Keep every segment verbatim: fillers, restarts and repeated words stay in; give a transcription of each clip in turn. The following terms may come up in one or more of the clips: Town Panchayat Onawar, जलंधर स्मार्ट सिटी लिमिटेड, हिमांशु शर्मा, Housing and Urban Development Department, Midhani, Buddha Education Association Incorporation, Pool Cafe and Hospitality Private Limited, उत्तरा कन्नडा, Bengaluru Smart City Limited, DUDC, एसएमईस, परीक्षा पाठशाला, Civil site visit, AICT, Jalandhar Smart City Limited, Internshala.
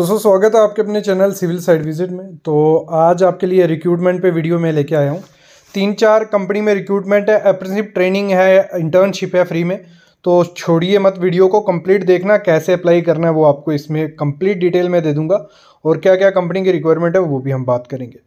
दोस्तों स्वागत है आपके अपने चैनल सिविल साइड विजिट में। तो आज आपके लिए रिक्रूटमेंट पे वीडियो में लेके आया हूँ। तीन चार कंपनी में रिक्रूटमेंट है, अप्रेंटिसशिप ट्रेनिंग है, इंटर्नशिप है फ्री में। तो छोड़िए मत, वीडियो को कंप्लीट देखना। कैसे अप्लाई करना है वो आपको इसमें कंप्लीट डिटेल में दे दूँगा और क्या क्या कंपनी की रिक्वायरमेंट है वो भी हम बात करेंगे।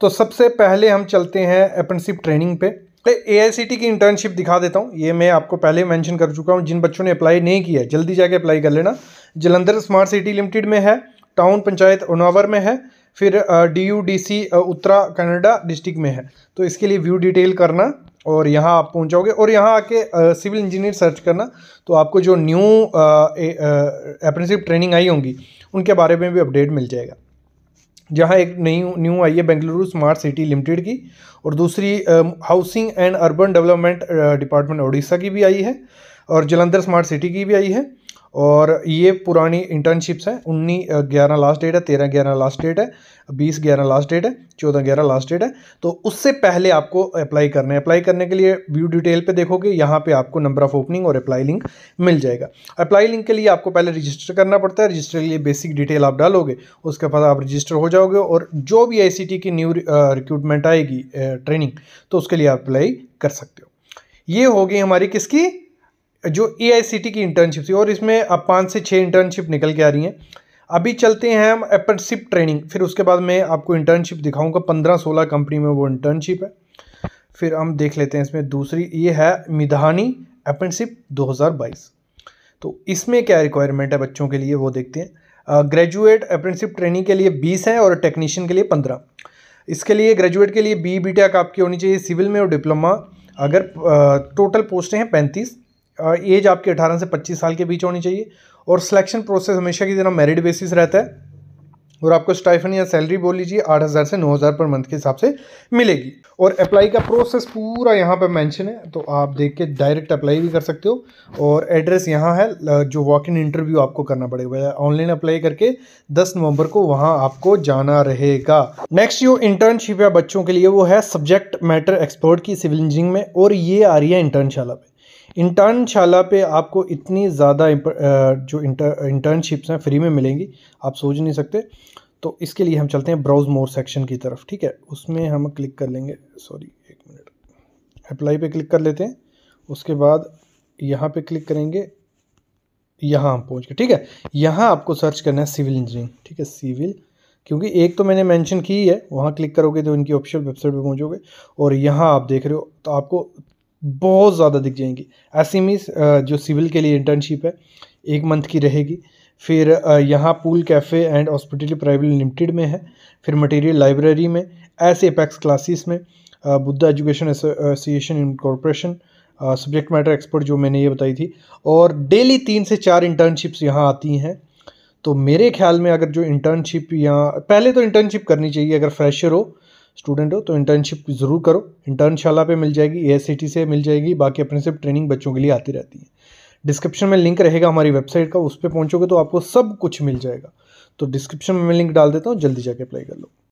तो सबसे पहले हम चलते हैं अप्रेंटिसशिप ट्रेनिंग पे। ए आई सी टी की इंटर्नशिप दिखा देता हूँ, ये मैं आपको पहले मेंशन कर चुका हूँ। जिन बच्चों ने अप्लाई नहीं किया है जल्दी जाके अप्लाई कर लेना। जलंधर स्मार्ट सिटी लिमिटेड में है, टाउन पंचायत ओनावर में है, फिर D U D C उत्तरा कन्नडा district में है। तो इसके लिए व्यू डिटेल करना और यहाँ आप पहुँच जाओगे और यहाँ आके सिविल इंजीनियर सर्च करना। तो आपको जो न्यू अप्रेंटिसशिप ट्रेनिंग आई होंगी उनके बारे में भी अपडेट मिल जाएगा। जहाँ एक नई न्यू आई है बेंगलुरु स्मार्ट सिटी लिमिटेड की और दूसरी housing and urban development department Odisha की भी आई है और जलंधर स्मार्ट सिटी की भी आई है। और ये पुरानी इंटर्नशिप्स हैं। उन्नीस ग्यारह लास्ट डेट है, तेरह ग्यारह लास्ट डेट है, बीस ग्यारह लास्ट डेट है, चौदह ग्यारह लास्ट डेट है। तो उससे पहले आपको अप्लाई करना है। अप्लाई करने के लिए व्यू डिटेल पे देखोगे, यहाँ पे आपको नंबर ऑफ ओपनिंग और अप्लाई लिंक मिल जाएगा। अप्लाई लिंक के लिए आपको पहले रजिस्टर करना पड़ता है। रजिस्टर के लिए बेसिक डिटेल आप डालोगे, उसके बाद आप रजिस्टर हो जाओगे और जो भी आई सी टी की न्यू रिक्रूटमेंट आएगी ट्रेनिंग तो उसके लिए आप अप्लाई कर सकते हो। ये हो गई हमारी किसकी, जो ए आई सी टी की इंटर्नशिप थी और इसमें अब पाँच से छः इंटर्नशिप निकल के आ रही हैं। अभी चलते हैं हम अप्रेंटिसशिप ट्रेनिंग, फिर उसके बाद मैं आपको इंटर्नशिप दिखाऊंगा। पंद्रह सोलह कंपनी में वो इंटर्नशिप है। फिर हम देख लेते हैं इसमें दूसरी, ये है मिधानी अप्रेंटिसशिप दो हज़ार बाईस। तो इसमें क्या रिक्वायरमेंट है बच्चों के लिए वो देखते हैं। ग्रेजुएट अप्रेंटिसशिप ट्रेनिंग के लिए बीस है और टेक्नीशियन के लिए पंद्रह। इसके लिए ग्रेजुएट के लिए बी बी टेक आपकी होनी चाहिए सिविल में और डिप्लोमा। अगर टोटल पोस्टें हैं पैंतीस, एज आपके अठारह से पच्चीस साल के बीच होनी चाहिए और सिलेक्शन प्रोसेस हमेशा की तरह मेरिट बेसिस रहता है और आपको स्टाइफन या सैलरी बोल लीजिए आठ हज़ार से नौ हज़ार पर मंथ के हिसाब से मिलेगी। और अप्लाई का प्रोसेस पूरा यहाँ पर मेंशन है, तो आप देख के डायरेक्ट अप्लाई भी कर सकते हो। और एड्रेस यहाँ है, जो वॉक इन इंटरव्यू आपको करना पड़ेगा। ऑनलाइन अप्लाई करके दस नवंबर को वहाँ आपको जाना रहेगा। नेक्स्ट जो इंटर्नशिप है बच्चों के लिए वो है सब्जेक्ट मैटर एक्सपर्ट की सिविल इंजीनियरिंग में और ये आ रही है इंटर्नशाला पे। इंटर्नशाला पे आपको इतनी ज़्यादा जो इंटर इंटर्नशिप्स हैं फ्री में मिलेंगी, आप सोच नहीं सकते। तो इसके लिए हम चलते हैं ब्राउज मोर सेक्शन की तरफ, ठीक है। उसमें हम क्लिक कर लेंगे, सॉरी एक मिनट, अप्लाई पे क्लिक कर लेते हैं। उसके बाद यहाँ पे क्लिक करेंगे, यहाँ हम पहुँच गए, ठीक है। यहाँ आपको सर्च करना है सिविल इंजीनियरिंग, ठीक है, सिविल, क्योंकि एक तो मैंने मेंशन की है। वहाँ क्लिक करोगे तो इनकी ऑफिशियल वेबसाइट पर पहुँचोगे और यहाँ आप देख रहे हो तो आपको बहुत ज़्यादा दिख जाएंगी। एसएमईस जो सिविल के लिए इंटर्नशिप है एक मंथ की रहेगी। फिर यहाँ pool cafe and hospitality private limited में है, फिर मटेरियल लाइब्रेरी में, एस एपेक्स क्लासेस में, Buddha education association incorporation, subject matter expert जो मैंने ये बताई थी। और डेली तीन से चार इंटर्नशिप्स यहाँ आती हैं। तो मेरे ख्याल में अगर जो इंटर्नशिप यहाँ, पहले तो इंटर्नशिप करनी चाहिए। अगर फ्रेशर हो, स्टूडेंट हो तो इंटर्नशिप ज़रूर करो। इंटर्नशाला पे मिल जाएगी, ए आई सी टी से मिल जाएगी, बाकी अप्रेंटिसशिप ट्रेनिंग बच्चों के लिए आती रहती है। डिस्क्रिप्शन में लिंक रहेगा हमारी वेबसाइट का, उस पर पहुँचोगे तो आपको सब कुछ मिल जाएगा। तो डिस्क्रिप्शन में मैं लिंक डाल देता हूँ, जल्दी जाके अप्लाई कर लो।